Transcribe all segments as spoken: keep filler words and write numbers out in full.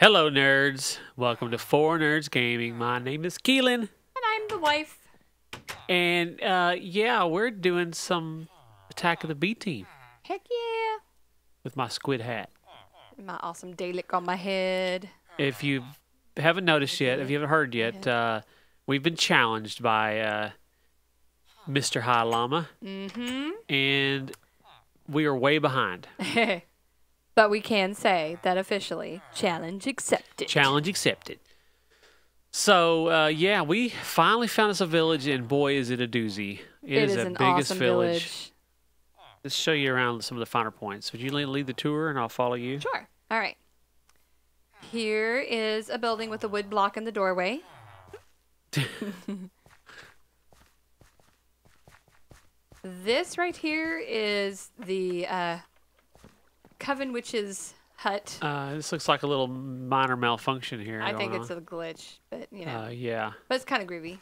Hello, nerds. Welcome to four nerds gaming. My name is Qeelin. And I'm the wife. And, uh, yeah, we're doing some Attack of the B Team. Heck yeah. With my squid hat. My awesome Dalek on my head. If you haven't noticed yet, if you haven't heard yet, uh, we've been challenged by uh, Mister Hilamma. Mm-hmm. And we are way behind. But we can say that officially, challenge accepted. Challenge accepted. So, uh, yeah, we finally found us a village, and boy, is it a doozy. It, it is, is the biggest awesome village. village. Let's show you around some of the finer points. Would you lead the tour, and I'll follow you? Sure. All right. Here is a building with a wood block in the doorway. This right here is the... Uh, Coven Witch's hut. Uh, this looks like a little minor malfunction here. I think it's on. a glitch, but you know. Uh, yeah. But it's kind of groovy.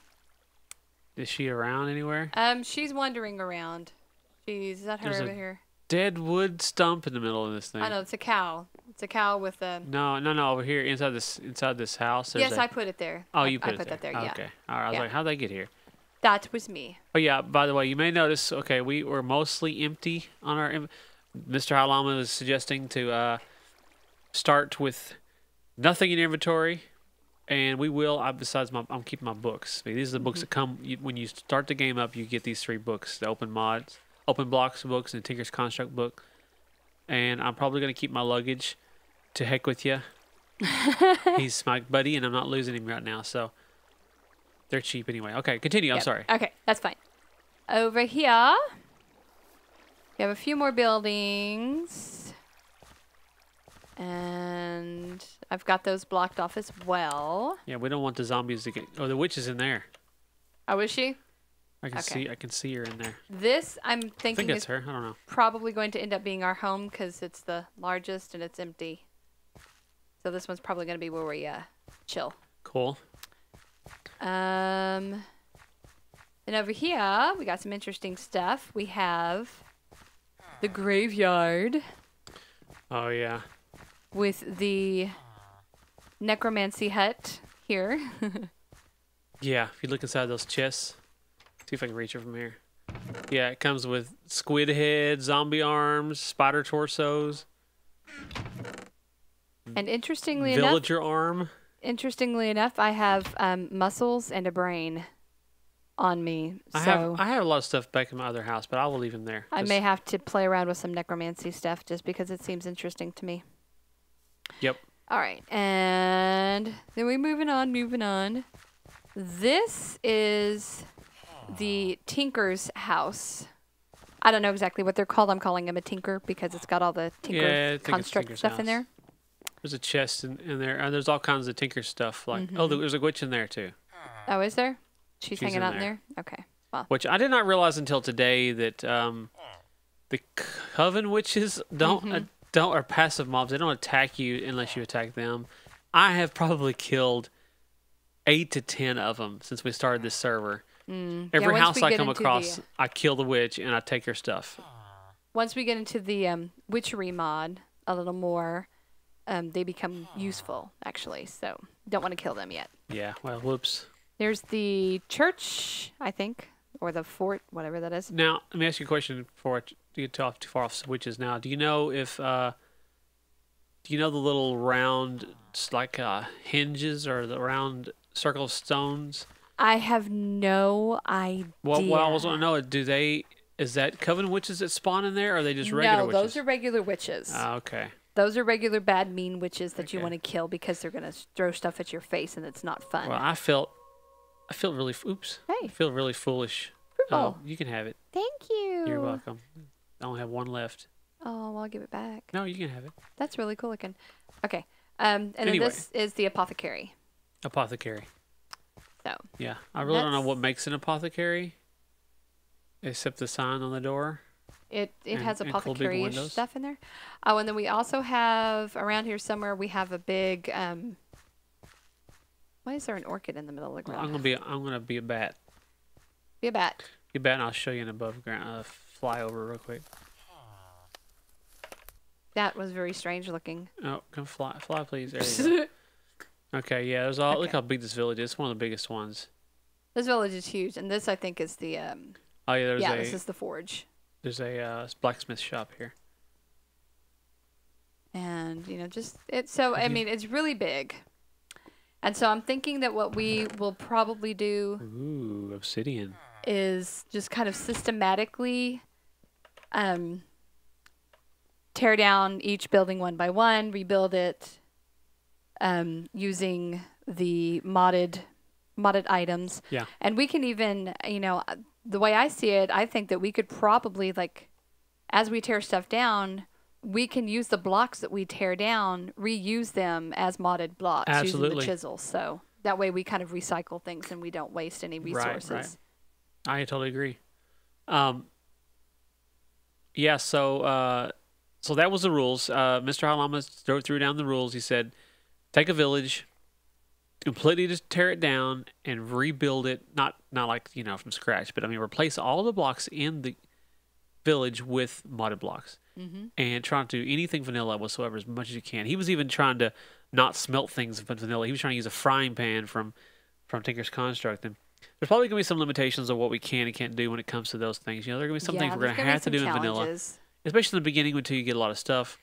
Is she around anywhere? Um, she's wandering around. Jeez, is that her There's over a here? Dead wood stump in the middle of this thing. I know it's a cow. It's a cow with a. No, no, no. Over here, inside this, inside this house. Yes, a... I put it there. Oh, you put I, it I put there. that there. Yeah. Okay. All right. I was yeah. like, how'd they get here? That was me. Oh yeah. By the way, you may notice. Okay, we were mostly empty on our. Im Mister Hilamma was suggesting to uh, start with nothing in inventory, and we will. I, besides, my, I'm keeping my books. I mean, these are the books mm-hmm. that come you, when you start the game up. You get these three books: the Open Mods, Open Blocks books, and Tinker's Construct book. And I'm probably going to keep my luggage. To heck with you. He's my buddy, and I'm not losing him right now. So they're cheap anyway. Okay, continue. Yep. I'm sorry. Okay, that's fine. Over here. We have a few more buildings, and I've got those blocked off as well. Yeah, we don't want the zombies to get. Oh, the witch is in there. Oh, is she? I can okay. see. I can see her in there. This, I'm thinking, I think it's is her. I don't know. Probably going to end up being our home because it's the largest and it's empty. So this one's probably going to be where we uh, chill. Cool. Um, and over here we got some interesting stuff. We have. The graveyard. Oh, yeah. With the necromancy hut here. Yeah, if you look inside those chests. See if I can reach it from here. Yeah, it comes with squid heads, zombie arms, spider torsos. And interestingly enough... Villager arm. Interestingly enough, I have um, muscles and a brain. On me, so I have, I have a lot of stuff back in my other house, but I will leave him there. I may have to play around with some necromancy stuff just because it seems interesting to me. Yep. All right, and then we're moving on, moving on. This is the Tinker's house. I don't know exactly what they're called. I'm calling him a Tinker because it's got all the Tinker yeah, construct stuff house. in there. There's a chest in, in there, and there's all kinds of Tinker stuff. Like mm-hmm. oh, there's a witch in there too. Oh, is there? She's, She's hanging in out there. in there? Okay. Well. Which I did not realize until today that um, the coven witches don't mm-hmm. uh, don't are passive mobs. They don't attack you unless you attack them. I have probably killed eight to ten of them since we started this server. Mm. Every yeah, house I come across, the, I kill the witch and I take her stuff. Once we get into the um, witchery mod a little more, um, they become useful, actually. So don't want to kill them yet. Yeah. Well, whoops. There's the church, I think, or the fort, whatever that is. Now, let me ask you a question before you get too far off witches. Now, do you know if, uh, do you know the little round, like uh, hinges or the round circle of stones? I have no idea. Well, well I was want to know, do they, is that coven witches that spawn in there, or are they just regular no, witches? No, those are regular witches. Uh, okay. Those are regular bad, mean witches that okay. you want to kill because they're going to throw stuff at your face and it's not fun. Well, I felt... I feel really, oops. Hey. I feel really foolish. Oh, uh, you can have it. Thank you. You're welcome. I only have one left. Oh, well, I'll give it back. No, you can have it. That's really cool looking. Okay. Um, and anyway. Then this is the apothecary. Apothecary. So. Yeah. I really that's... don't know what makes an apothecary, except the sign on the door. It it and, has apothecary-ish cool stuff in there. Oh, and then we also have, around here somewhere, we have a big... Um, Why is there an orchid in the middle of the ground? I'm gonna be. I'm gonna be a bat. Be a bat. Be a bat, and I'll show you an above ground uh, flyover real quick. That was very strange looking. Oh, come fly, fly please. There you go. Okay, yeah, there's all, okay. Look how big this village is. It's one of the biggest ones. This village is huge, and this I think is the. Um, oh yeah, there's yeah, a, this is the forge. There's a uh, blacksmith shop here. And you know, just it's so I mean, it's really big. And so I'm thinking that what we will probably do. Ooh, obsidian. Is just kind of systematically um, tear down each building one by one, rebuild it um, using the modded modded items. Yeah. And we can even, you know, the way I see it, I think that we could probably, like, as we tear stuff down, we can use the blocks that we tear down, reuse them as modded blocks. Absolutely. Using the chisel. So that way we kind of recycle things and we don't waste any resources. Right, right. I totally agree. Um, yeah, so uh, so that was the rules. Uh, Mister Hilamma threw down the rules. He said, take a village, completely just tear it down and rebuild it. Not not like, you know, from scratch, but I mean, replace all the blocks in the village with modded blocks. Mm-hmm. And trying to do anything vanilla whatsoever as much as you can. He was even trying to not smelt things with vanilla. He was trying to use a frying pan from, from Tinker's Construct. And there's probably going to be some limitations of what we can and can't do when it comes to those things. You know, there are going to be some yeah, things we're going to have to do challenges. in vanilla. Especially in the beginning until you get a lot of stuff.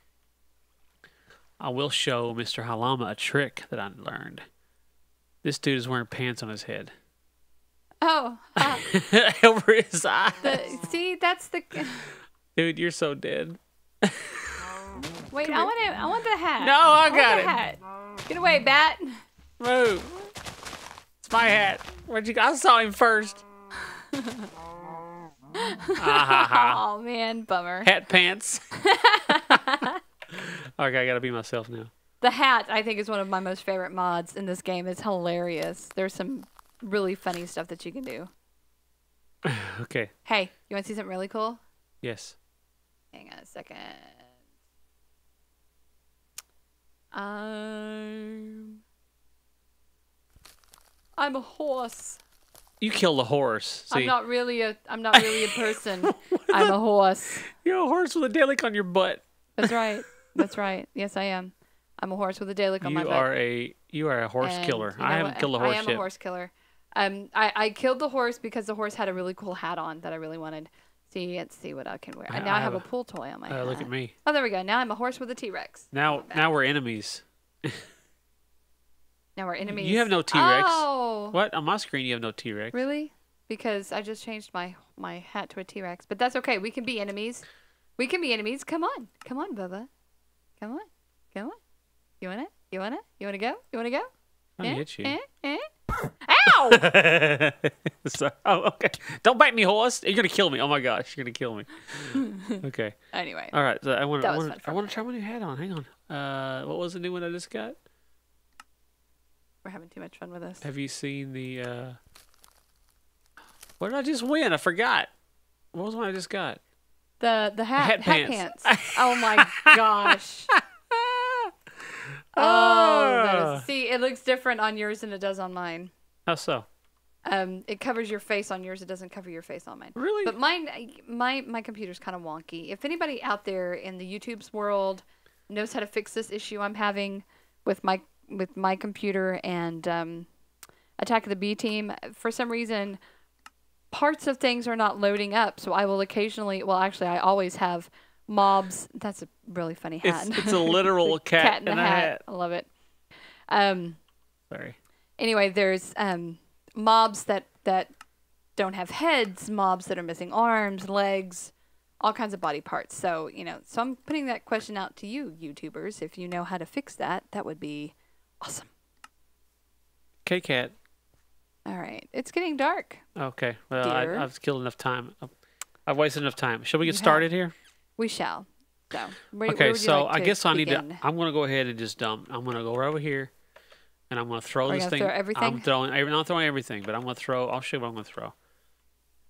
I will show Mister Hilamma a trick that I learned. This dude is wearing pants on his head. Oh. Uh, over his eyes. The, see, that's the... Dude, you're so dead. Wait, Come I want to. I want the hat. No, I, I got it. Hat. Get away, bat. Move. My hat. Where'd you go? I saw him first. Oh man, bummer. Hat pants. Okay, I gotta be myself now. The hat, I think, is one of my most favorite mods in this game. It's hilarious. There's some really funny stuff that you can do. Okay. Hey, you want to see something really cool? Yes. Hang on a second. Um. I'm a horse. You killed a horse. See? I'm not really a. I'm not really a person. I'm a horse. You're a horse with a Dalek on your butt. That's right. That's right. Yes, I am. I'm a horse with a Dalek on you my butt. You are a. You are a horse and killer. You know I haven't what? killed a horse yet. I am yet. a horse killer. Um, I I killed the horse because the horse had a really cool hat on that I really wanted. See, let's see what I can wear. And now I, I have, have a, a pool toy on my. Uh, hat. Look at me. Oh, there we go. Now I'm a horse with a T-Rex. Now, now we're enemies. Now we're enemies. You have no T-Rex. Oh. What? On my screen you have no T-Rex. Really? Because I just changed my my hat to a T-Rex. But that's okay. We can be enemies. We can be enemies. Come on. Come on, Bubba. Come on. Come on. You want it? You want it? You want to go? You want to go? I'm going to hit you. Eh? Eh? Ow! So, oh, okay. Don't bite me, horse. You're going to kill me. Oh, my gosh. You're going to kill me. Okay. Anyway. All right. So I want to I want to try my new hat on. Hang on. Uh, what was the new one I just got? We're having too much fun with this. Have you seen the, uh... What did I just win? I forgot. What was the one I just got? The the hat, the hat, hat pants. pants. Oh, my gosh. oh, that is... See, it looks different on yours than it does on mine. How so? Um, It covers your face on yours. It doesn't cover your face on mine. Really? But mine, my, my computer's kind of wonky. If anybody out there in the YouTube's world knows how to fix this issue I'm having with my... with my computer and um, Attack of the B Team, for some reason, parts of things are not loading up. So I will occasionally, well, actually, I always have mobs. That's a really funny hat. It's, it's a literal it's a cat, cat in a hat. hat. I love it. Um, Sorry. Anyway, there's um, mobs that, that don't have heads, mobs that are missing arms, legs, all kinds of body parts. So, you know, so I'm putting that question out to you, YouTubers. If you know how to fix that, that would be... awesome. Okay, cat. All right. It's getting dark. Okay. Well, I, I've killed enough time. I've wasted enough time. Shall we get you started have... here? We shall. So, where, okay, where so like I guess I need begin? to... I'm going to go ahead and just dump. I'm going to go right over here, and I'm going to throw Are this thing. Throw everything? I'm throwing, I'm not throwing everything, but I'm going to throw... I'll show you what I'm going to throw.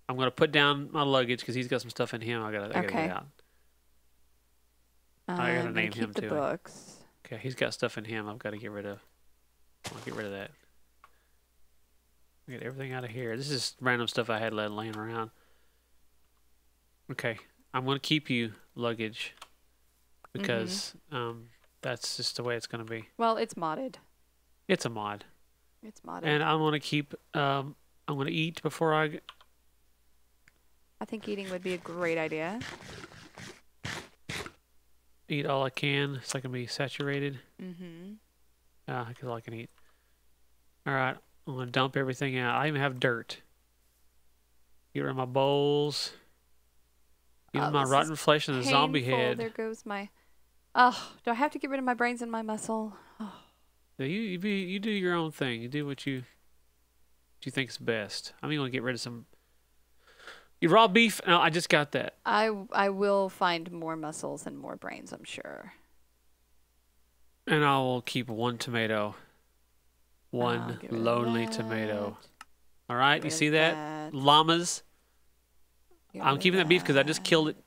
I'm going to put down my luggage because he's got some stuff in him. I got to okay. get out. Um, I got to name him, the too. Books. Okay, he's got stuff in him I've got to get rid of. I'll get rid of that. Get everything out of here. This is random stuff I had laying around. Okay, I'm going to keep you, luggage. because mm-hmm. um, that's just the way it's going to be. Well, it's modded. It's a mod. It's modded. And I'm going to keep, um, I'm going to eat before I... I think eating would be a great idea. Eat all I can so I can be saturated. Mm-hmm. Uh, because all I can eat. All right, I'm going to dump everything out. I even have dirt. Get rid of my bowls. Get rid of my rotten flesh and the zombie head. There goes my... Oh, do I have to get rid of my brains and my muscle? Oh. You, you, be, you do your own thing. You do what you, what you think is best. I'm going to get rid of some... You raw beef? No, I just got that. I, I will find more muscles and more brains, I'm sure. And I will keep one tomato. One lonely tomato. All right, you see that? that? Llamas. Get I'm keeping that, that beef because I just killed it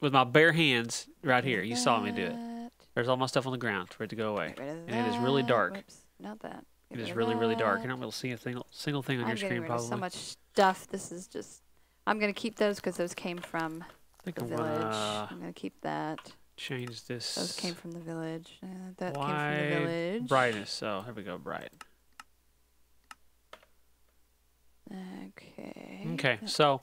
with my bare hands right here. You that. saw me do it. There's all my stuff on the ground for it to go away. And that. it is really dark. Whoops, not that. Get it is really, that. really dark. You're not going to see a single, single thing on I'm your screen, rid probably. Of so much stuff. This is just... I'm going to keep those because those came from the village. Uh, I'm going to keep that. Change this. Those came from the village. Uh, that Why came from the village. Brightness. Oh, here we go. Bright. Okay. Okay. So,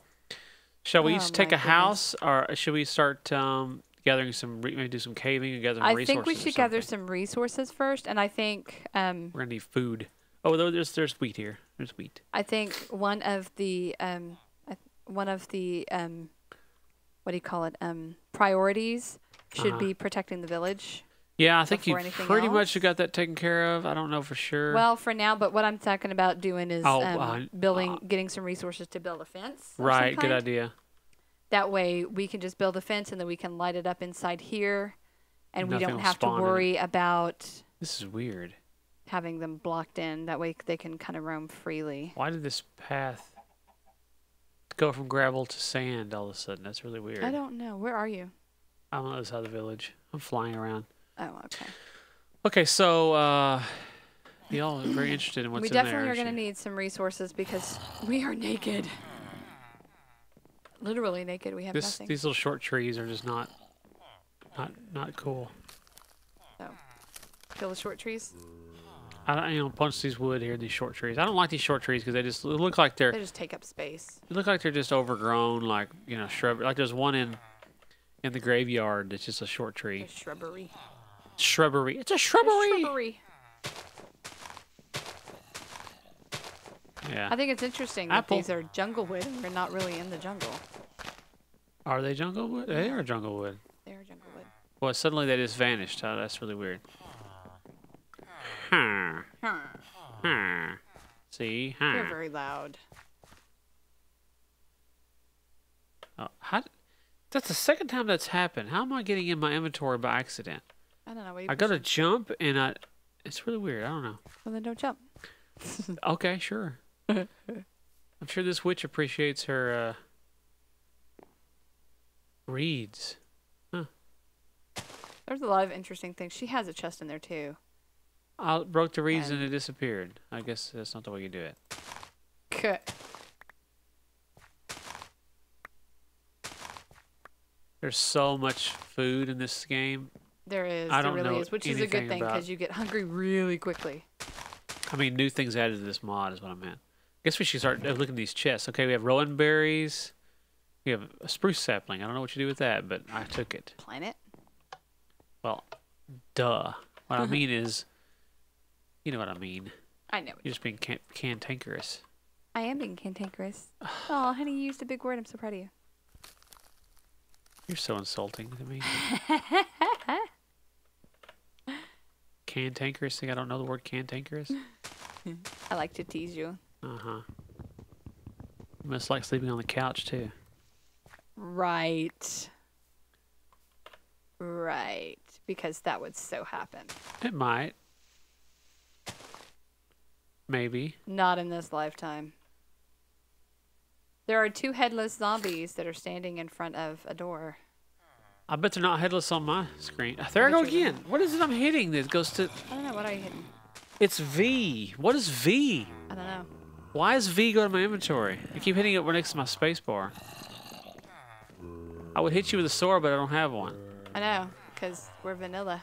shall we oh, take a goodness. house, or should we start um, gathering some? Re maybe do some caving and gather some I resources. I think we should gather some resources first, and I think um, we're gonna need food. Oh, there's there's wheat here. There's wheat. I think one of the um. One of the, um, what do you call it, um, priorities should uh-huh. be protecting the village. Yeah, I think you pretty else. much you got that taken care of. I don't know for sure. Well, for now, but what I'm talking about doing is oh, um, uh, building, uh, getting some resources to build a fence. Right, good idea. That way we can just build a fence and then we can light it up inside here and Nothing we don't have to worry about... This is weird. ...having them blocked in. That way they can kind of roam freely. Why did this path... go from gravel to sand all of a sudden? That's really weird. I don't know. Where are you? I'm on the other side of the village. I'm flying around. Oh, okay. Okay, so uh, y'all are very interested in what's we in there. We definitely are going to need some resources because we are naked. Literally naked. We have this, nothing. These little short trees are just not, not, not cool. Oh, kill the short trees. I don't, you know, punch these wood here, these short trees. I don't like these short trees because they just look like they're... They just take up space. They look like they're just overgrown, like, you know, shrubbery. Like there's one in in the graveyard that's just a short tree. A shrubbery. Shrubbery. It's a shrubbery! A shrubbery. Yeah. I think it's interesting that Apple. these are jungle wood and we're not really in the jungle. Are they jungle wood? They are jungle wood. They are jungle wood. Well, suddenly they just vanished. Oh, that's really weird. Huh. Huh. Huh. See? Huh. They're very loud. Oh, how, that's the second time that's happened. How am I getting in my inventory by accident? I don't know. What I got to jump and I... It's really weird. I don't know. Well, then don't jump. Okay, sure. I'm sure this witch appreciates her uh, reeds. Huh. There's a lot of interesting things. She has a chest in there, too. I broke the reeds and, and it disappeared. I guess that's not the way you do it. K There's so much food in this game. There is. I don't there really know is, which is a good thing because you get hungry really quickly. I mean, new things added to this mod is what I meant. I guess we should start looking at these chests. Okay, we have rowan berries. We have a spruce sapling. I don't know what you do with that, but I took it. Plant it? Well, duh. What I mean is... You know what I mean. I know. You're just being can cantankerous. I am being cantankerous. Oh, honey, you used a big word. I'm so proud of you. You're so insulting to me. Cantankerous thing? I don't know the word cantankerous. I like to tease you. Uh-huh. You must like sleeping on the couch, too. Right. Right. Because that would so happen. It might. Maybe. Not in this lifetime. There are two headless zombies that are standing in front of a door. I bet they're not headless on my screen. There I go again. What is it I'm hitting that goes to... I don't know. What are you hitting? It's V. What is V? I don't know. Why is V go to my inventory? I keep hitting it right next to my space bar. I would hit you with a sword, but I don't have one. I know. because we're vanilla.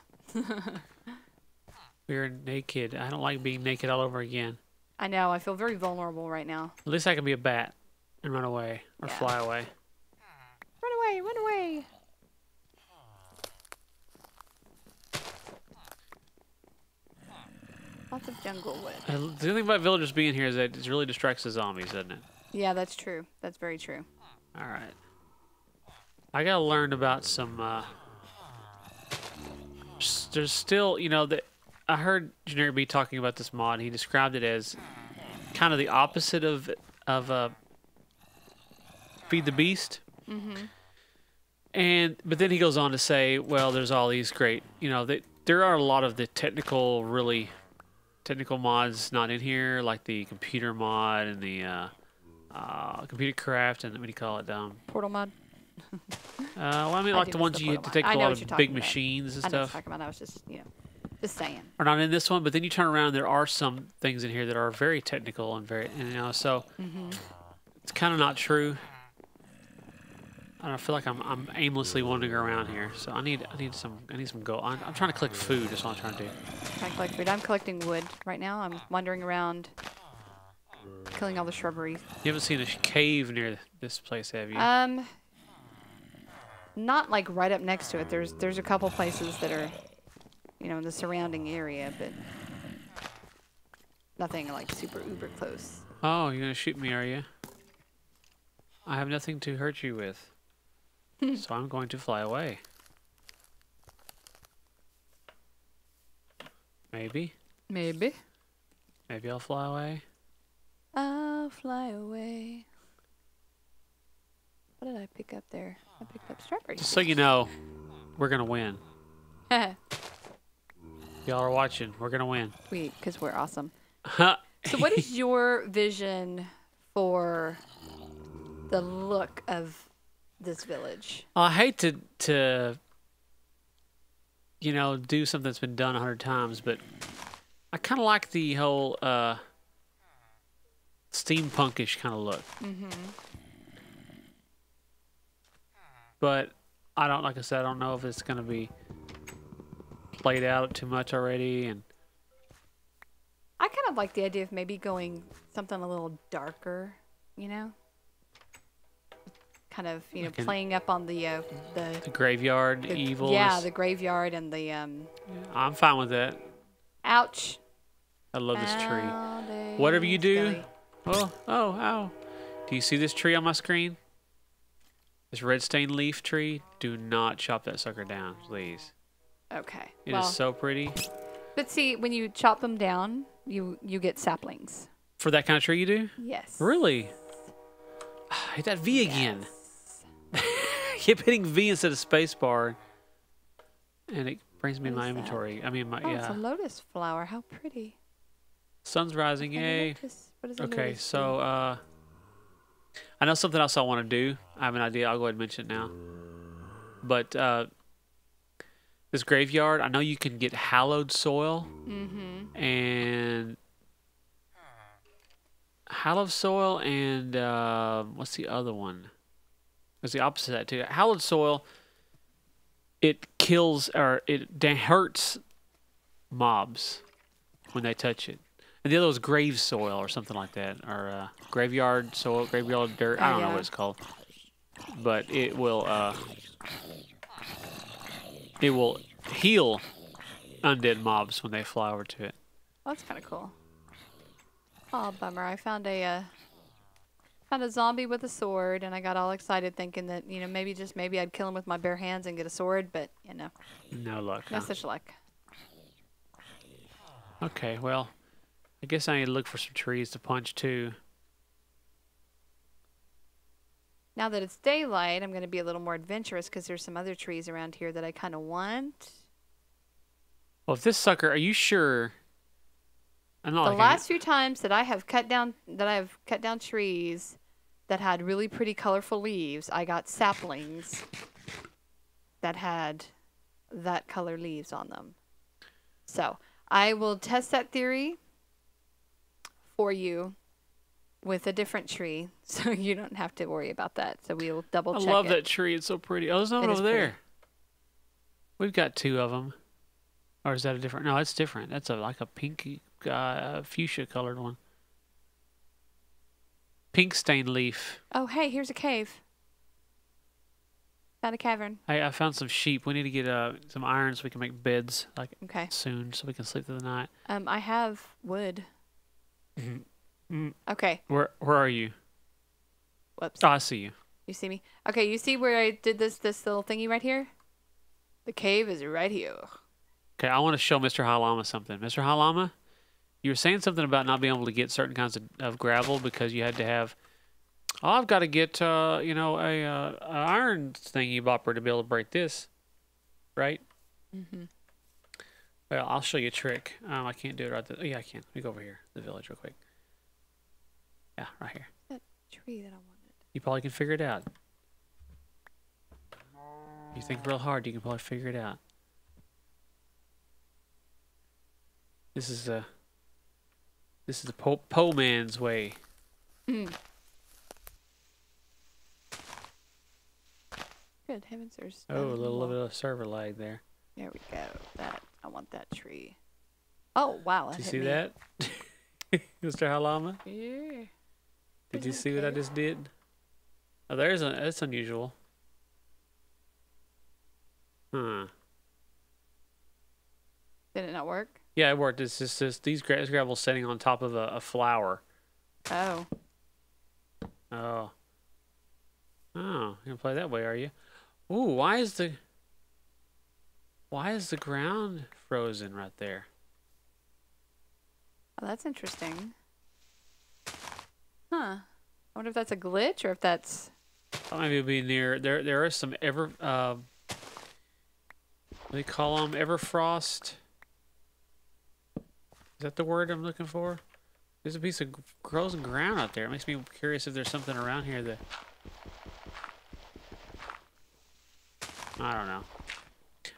We're naked. I don't like being naked all over again. I know. I feel very vulnerable right now. At least I can be a bat and run away or yeah. fly away. Run away! Run away! Lots of jungle wood. Uh, the only thing about villagers being here is that it really distracts the zombies, doesn't it? Yeah, that's true. That's very true. All right. I gotta learn about some. Uh, there's still, you know, the, I heard Generic B talking about this mod. And he described it as kind of the opposite of of uh, Feed the Beast. Mm-hmm. And but then he goes on to say, well, there's all these great, you know, they, there are a lot of the technical, really. Technical mods not in here, like the computer mod and the uh, uh, computer craft and what do you call it? Um, portal mod. uh, well, I mean, like I the ones you had to take a lot of big machines and stuff. I know what you're talking about. I was just, you know, just saying. Are not in this one, but then you turn around, there are some things in here that are very technical and very, you know, so mm-hmm. it's kind of not true. I don't know, I feel like I'm I'm aimlessly wandering around here, so I need I need some I need some gold. I'm, I'm trying to collect food. That's what I'm trying to do. I collect food. I'm collecting wood right now. I'm wandering around, killing all the shrubbery. You haven't seen a cave near this place, have you? Um, not like right up next to it. There's there's a couple places that are, you know, in the surrounding area, but nothing like super uber close. Oh, you're gonna shoot me, are you? I have nothing to hurt you with. So I'm going to fly away. Maybe. Maybe. Maybe I'll fly away. I'll fly away. What did I pick up there? I picked up strawberries. Just so you know, we're going to win. Y'all are watching. We're going to win. Wait, because we're awesome. So what is your vision for the look of this village? I hate to, to, you know, do something that's been done a hundred times, but I kind of like the whole uh, steampunkish kind of look. Mm-hmm. But I don't, like I said, I don't know if it's going to be played out too much already. And I kind of like the idea of maybe going something a little darker, you know? Kind of, you know, like playing up on the uh, the, the graveyard, the evil. Yeah, the graveyard and the. Um, yeah, I'm fine with that. Ouch! I love this tree. Whatever you do, skelly. oh oh ow! Do you see this tree on my screen? This redstone leaf tree. Do not chop that sucker down, please. Okay. It well, is so pretty. But see, when you chop them down, you you get saplings. For that kind of tree, you do? Yes. Really? I hit that V again. Yes. Keep hitting V instead of spacebar, and it brings me in my inventory. That? I mean, my oh, yeah. It's a lotus flower. How pretty. Sun's rising. Yay. What is okay, so uh, I know something else I want to do. I have an idea. I'll go ahead and mention it now. But uh, this graveyard, I know you can get hallowed soil, mm-hmm. and hallowed soil, and uh, what's the other one? It's the opposite of that too. Hallowed soil, it kills or it hurts mobs when they touch it. And the other was grave soil or something like that, or uh, graveyard soil, graveyard dirt. I don't yeah. know what it's called, but it will uh, it will heal undead mobs when they fly over to it. Well, that's kind of cool. Oh, bummer! I found a. Uh... Found a zombie with a sword, and I got all excited thinking that, you know, maybe just maybe I'd kill him with my bare hands and get a sword, but, you know. No luck. No huh? such luck. Okay, well, I guess I need to look for some trees to punch, too. Now that it's daylight, I'm going to be a little more adventurous because there's some other trees around here that I kind of want. Well, if this sucker, are you sure... I'm not the last few times that I have cut down that I have cut down trees that had really pretty colorful leaves, I got saplings that had that color leaves on them. So I will test that theory for you with a different tree, so you don't have to worry about that. So we will double check. I love it. That tree; it's so pretty. Oh, there's another over there. Pretty. We've got two of them. Or is that a different? No, it's different. That's a like a pinky, uh, fuchsia colored one. Pink stained leaf. Oh, hey, here's a cave. Found a cavern. Hey, I found some sheep. We need to get uh, some iron so we can make beds like okay. soon so we can sleep through the night. Um, I have wood. Mm-hmm. Okay. Where Where are you? Whoops. Oh, I see you. You see me? Okay, you see where I did this this little thingy right here? The cave is right here. Okay, I want to show Mister Hilamma something. Mister Hilamma, you were saying something about not being able to get certain kinds of, of gravel because you had to have... Oh, I've got to get, uh, you know, a, uh, a iron thingy bopper to be able to break this, right? Mm-hmm. Well, I'll show you a trick. Um, I can't do it right there. Oh, yeah, I can. Let me go over here, the village real quick. Yeah, right here. That tree that I wanted. You probably can figure it out. You think real hard, you can probably figure it out. This is a, this is the po po man's way. Mm. Good heavens, there's oh, a little bit of server lag there. There we go. That I want that tree. Oh wow! Did you see me. that, Mister Hilamma? Yeah. Did you see what I just did? Oh, there's a. That's unusual. Huh. Did it not work? Yeah, it worked. It's just this, these gra gravel sitting on top of a, a flower. Oh. Oh. Oh, you're gonna play that way, are you? Ooh, why is the why is the ground frozen right there? Oh, that's interesting. Huh. I wonder if that's a glitch or if that's. Oh, maybe it'll be near. There, there are some ever. Uh, what do they call them? Everfrost. Is that the word I'm looking for? There's a piece of frozen ground out there. It makes me curious if there's something around here that... I don't know.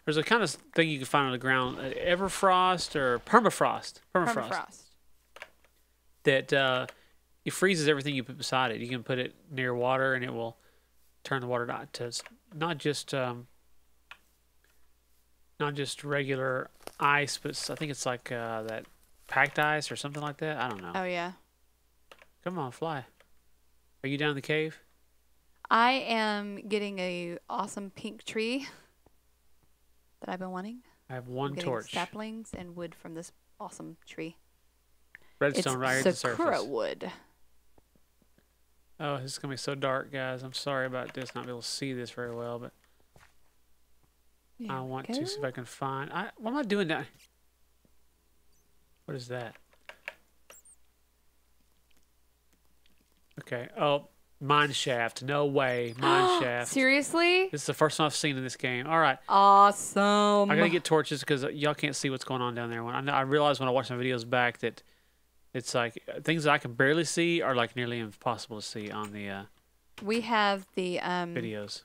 There's a kind of thing you can find on the ground. Uh, Everfrost or permafrost. Permafrost. Permafrost. That uh, it freezes everything you put beside it. You can put it near water and it will turn the water not to... Not just... Um, not just regular ice, but I think it's like uh, that... packed ice or something like that. I don't know. Oh yeah. Come on, fly. Are you down in the cave? I am getting a awesome pink tree that I've been wanting. I have one I'm torch. Saplings and wood from this awesome tree. Redstone it's right at the surface. Sakura wood. Oh, this is gonna be so dark, guys. I'm sorry about this. Not be able to see this very well, but there I want to see if I can find. I what am I doing down? What is that? Okay. Oh, mine shaft. No way. Mine shaft. Seriously? This is the first one I've seen in this game. All right. Awesome. I gotta get torches because y'all can't see what's going on down there. When I know, I realized when I watched my videos back that it's like things that I can barely see are like nearly impossible to see on the. Uh, we have the um, videos.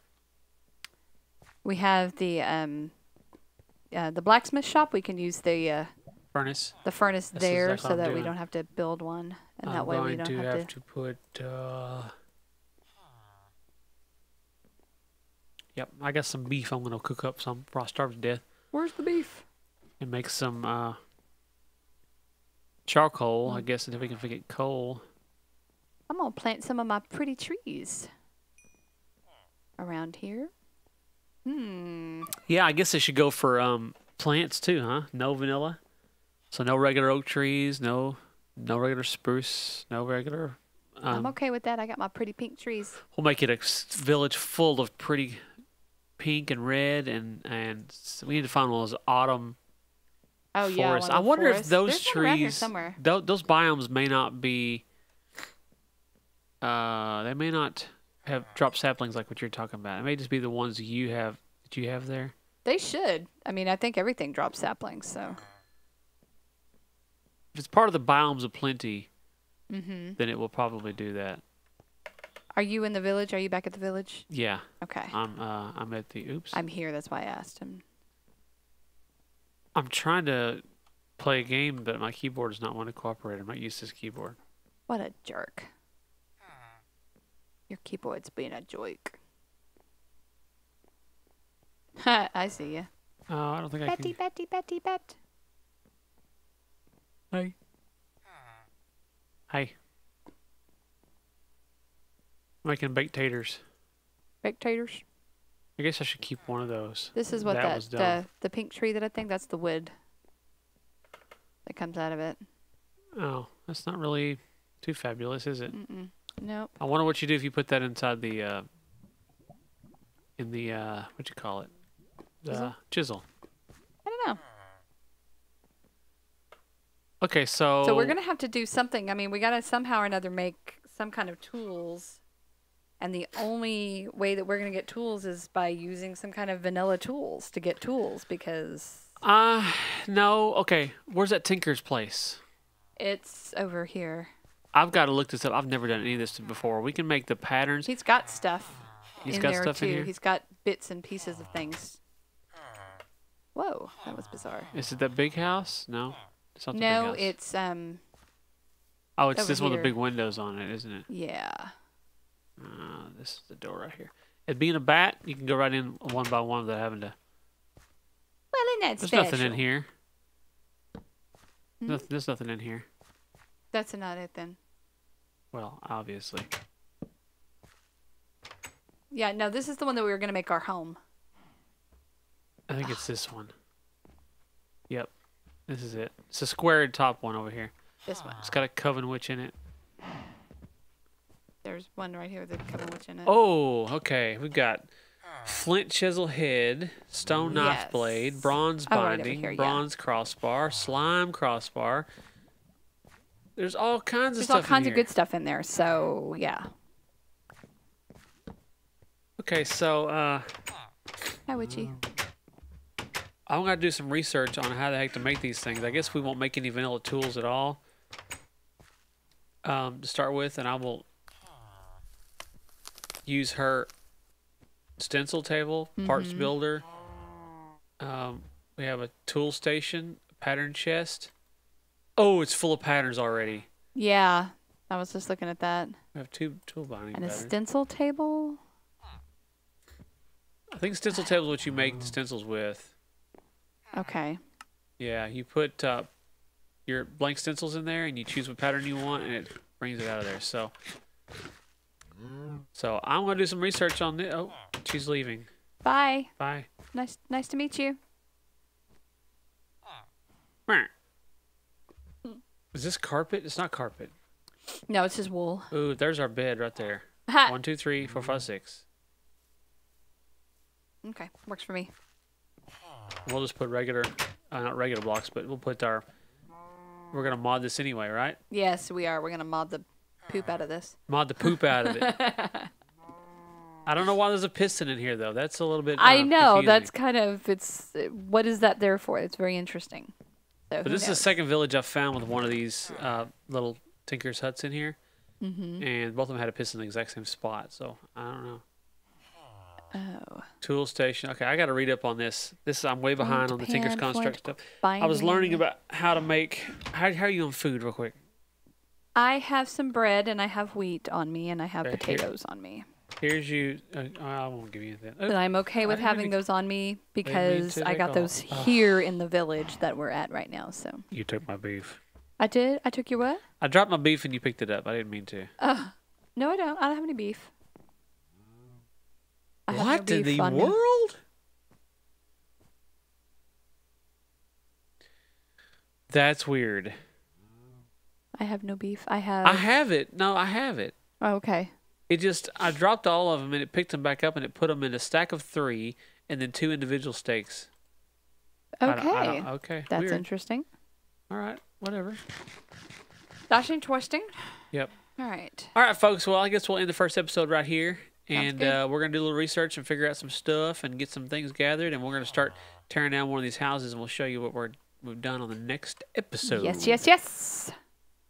We have the um, uh, the blacksmith shop. We can use the. Uh, Furnace. The furnace That's there exactly so that doing. we don't have to build one. And I'm that way we don't to have, have to... to put... Uh... Yep, I got some beef I'm going to cook up some before I starve to death. Where's the beef? And make some uh, charcoal, mm. I guess, until we can forget coal. I'm going to plant some of my pretty trees around here. Hmm. Yeah, I guess it should go for um, plants too, huh? No vanilla? So no regular oak trees, no no regular spruce, no regular... Um, I'm okay with that. I got my pretty pink trees. We'll make it a village full of pretty pink and red, and, and we need to find one of those autumn oh, forests. Yeah, one of I wonder forests. if those There's trees... One here somewhere. Th those biomes may not be... Uh, they may not have dropped saplings like what you're talking about. It may just be the ones you have that you have there. They should. I mean, I think everything drops saplings, so... If it's part of the Biomes of Plenty, mm-hmm. then it will probably do that. Are you in the village? Are you back at the village? Yeah. Okay. I'm uh I'm at the oops. I'm here, that's why I asked him. I'm trying to play a game, but my keyboard does not want to cooperate. I'm not used to this keyboard. What a jerk. Your keyboard's being a joke. Ha, I see ya. Uh, I don't think Betty, I can. Betty, Betty, Betty, Bet. Hi. Hi. Making baked taters. Baked taters? I guess I should keep one of those. This is what that, that was done. The, the pink tree that I think, that's the wood that comes out of it. Oh, that's not really too fabulous, is it? Mm-mm. Nope. I wonder what you do if you put that inside the, uh, in the, uh, what you call it? The chisel? chisel. I don't know. Okay, so... So we're going to have to do something. I mean, we got to somehow or another make some kind of tools. And the only way that we're going to get tools is by using some kind of vanilla tools to get tools, because... Uh, no. Okay. Where's that Tinker's place? It's over here. I've got to look this up. I've never done any of this before. We can make the patterns. He's got stuff. He's got stuff in here? He's got bits and pieces of things. Whoa. That was bizarre. Is it that big house? No. It's not the big house. No, it's... um. Oh, it's this one with the big windows on it, isn't it? Yeah. Uh, this is the door right here. And being a bat, you can go right in one by one without having to... Well, and that's There's special. nothing in here. Hmm? Noth there's nothing in here. That's not it, then. Well, obviously. Yeah, no, this is the one that we were going to make our home. I think it's this one. Yep. This is it. It's a squared top one over here. This one. It's got a coven witch in it. There's one right here with a cover witch in it. Oh, okay. We've got flint chisel head, stone knife yes. blade, bronze binding, oh, right here, bronze yeah. crossbar, slime crossbar. There's all kinds There's of stuff. There's all kinds in here. of good stuff in there. So yeah. Okay, so uh, hi, Witchy. Uh, I'm gonna do some research on how the heck to make these things. I guess we won't make any vanilla tools at all um, to start with, and I will. Use her stencil table, parts mm-hmm. builder. Um, we have a tool station, pattern chest. Oh, it's full of patterns already. Yeah, I was just looking at that. We have two tool binding and patterns. A stencil table. I think stencil table is what you make stencils with. Okay. Yeah, you put uh, your blank stencils in there, and you choose what pattern you want, and it brings it out of there. So. So I'm gonna do some research on this. Oh, she's leaving. Bye. Bye. Nice, nice to meet you. Is this carpet? It's not carpet. No, it's just wool. Ooh, there's our bed right there. One, two, three, four, five, six. Okay, works for me. We'll just put regular, uh, not regular blocks, but we'll put our. We're gonna mod this anyway, right? Yes, we are. We're gonna mod the. Poop out of this. Mod the poop out of it. I don't know why there's a piston in here, though. That's a little bit. Uh, I know. Confusing. That's kind of. It's. What is that there for? It's very interesting. So but this knows? is the second village I've found with one of these uh, little Tinker's huts in here. Mm-hmm. And both of them had a piston in the exact same spot. So I don't know. Oh. Tool station. Okay, I got to read up on this. This I'm way behind on the Tinker's Construct stuff. Binding. I was learning about how to make. How, how are you on food, real quick? I have some bread, and I have wheat on me, and I have okay, potatoes here. on me. Here's you. Uh, I won't give you that. But I'm okay with I having those on me because I got those oh. here in the village that we're at right now. So you took my beef. I did? I took your what? I dropped my beef, and you picked it up. I didn't mean to. Uh, no, I don't. I don't have any beef. I what no in beef the world? Me. That's weird. I have no beef. I have... I have it. No, I have it. Oh, okay. It just... I dropped all of them, and it picked them back up, and it put them in a stack of three, and then two individual steaks. Okay. I don't, I don't, okay. That's Weird. interesting. All right. Whatever. That's interesting. Yep. All right. All right, folks. Well, I guess we'll end the first episode right here, and uh, we're going to do a little research and figure out some stuff and get some things gathered, and we're going to start tearing down one of these houses, and we'll show you what we're, we've done on the next episode. Yes, yes, yes.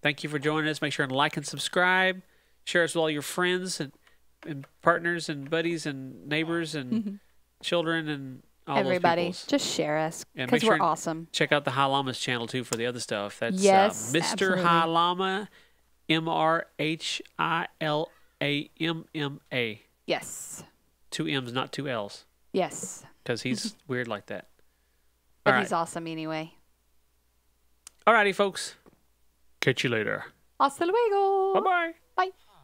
Thank you for joining us. Make sure and like and subscribe. Share us with all your friends and, and partners and buddies and neighbors and mm-hmm. children and all everybody. Those Just share us because we're sure awesome. Check out the Hilamma's channel too for the other stuff. That's yes, uh, Mister Hilamma, M R H I L A M M A. Yes. Two M's, not two L's. Yes. Because he's weird like that. But right. he's awesome anyway. Alrighty, folks. Catch you later. Hasta luego. Bye-bye. Bye.